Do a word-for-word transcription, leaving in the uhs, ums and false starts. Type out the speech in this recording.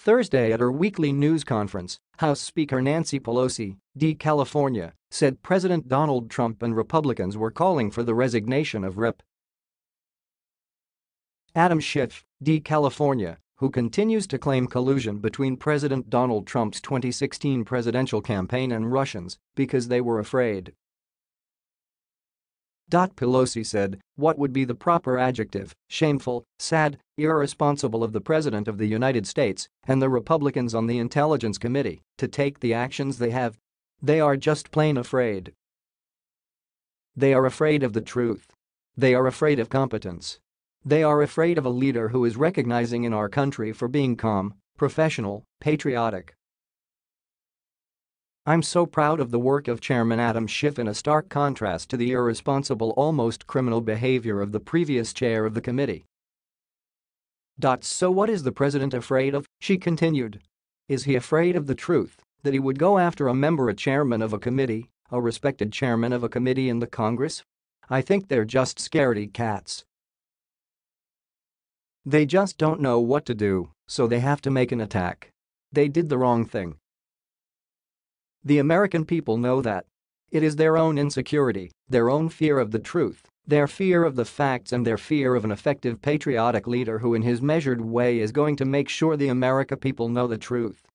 Thursday at her weekly news conference, House Speaker Nancy Pelosi, D. California, said President Donald Trump and Republicans were calling for the resignation of Representative Adam Schiff, D. California, who continues to claim collusion between President Donald Trump's twenty sixteen presidential campaign and Russians because they were afraid. Pelosi said, "What would be the proper adjective? Shameful, sad, irresponsible of the President of the United States and the Republicans on the Intelligence Committee to take the actions they have. They are just plain afraid. They are afraid of the truth. They are afraid of competence. They are afraid of a leader who is recognizing in our country for being calm, professional, patriotic." I'm so proud of the work of Chairman Adam Schiff, in a stark contrast to the irresponsible, almost criminal behavior of the previous chair of the committee. "So what is the president afraid of?" she continued. "Is he afraid of the truth, that he would go after a member, a chairman of a committee, a respected chairman of a committee in the Congress? I think they're just scaredy cats. They just don't know what to do, so they have to make an attack. They did the wrong thing. The American people know that. It is their own insecurity, their own fear of the truth, their fear of the facts, and their fear of an effective patriotic leader who in his measured way is going to make sure the American people know the truth."